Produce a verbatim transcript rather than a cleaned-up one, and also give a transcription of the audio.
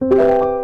You